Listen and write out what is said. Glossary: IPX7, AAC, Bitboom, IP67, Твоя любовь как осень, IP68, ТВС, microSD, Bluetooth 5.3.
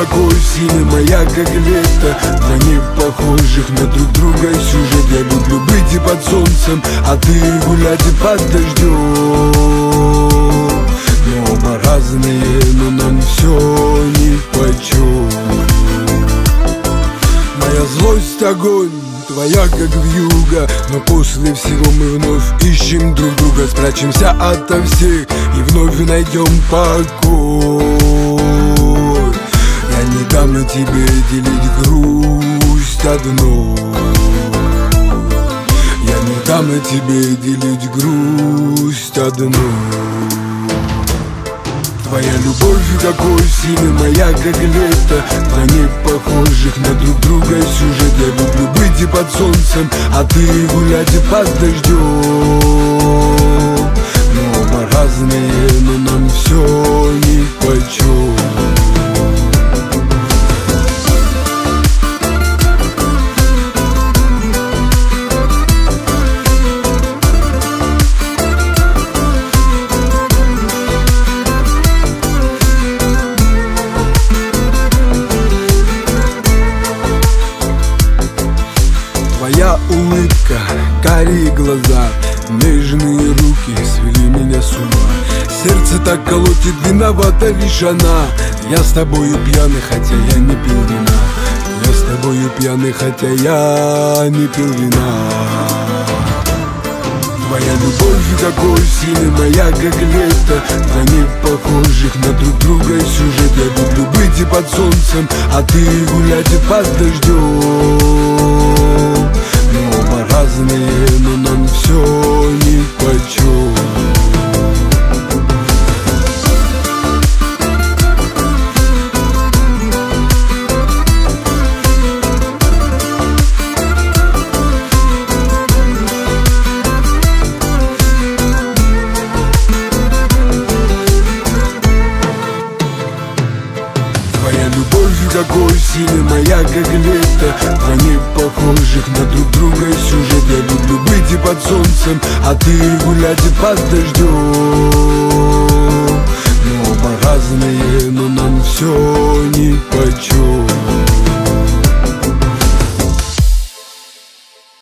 никакой силы, моя как лето. Для непохожих на друг друга сюжет. Я люблю быть и под солнцем, а ты гулять и под дождем. Мы оба разные, но нам все нипочем. Моя злость огонь, твоя как вьюга, но после всего мы вновь ищем друг друга. Спрячемся ото всех и вновь найдем покой. Я не дам на тебе делить грусть одну. Я не дам на тебе делить грусть одну. Твоя любовь как осень, моя как лето. Для непохожих на друг друга сюжет. Я люблю быть и под солнцем, а ты гулять и под дождем. Мы оба разные, но нам все нипочем. Твоя улыбка, карие глаза, нежные руки свели меня с ума. Сердце так колотит, виновата лишь она. Я с тобою пьяный, хотя я не пил вина. Я с тобою пьяный, хотя я не пил вина. Твоя любовь как осень, моя как лето. Для непохожих на друг друга сюжет. Я люблю быть и под солнцем, а ты гулять и под дождем. Мы оба разные, но нам все нипочем. Твоя любовь как осень, моя как лето. Для непохожих на друг друга сюжет. Я люблю быть и под солнцем, а ты гулять и под дождем.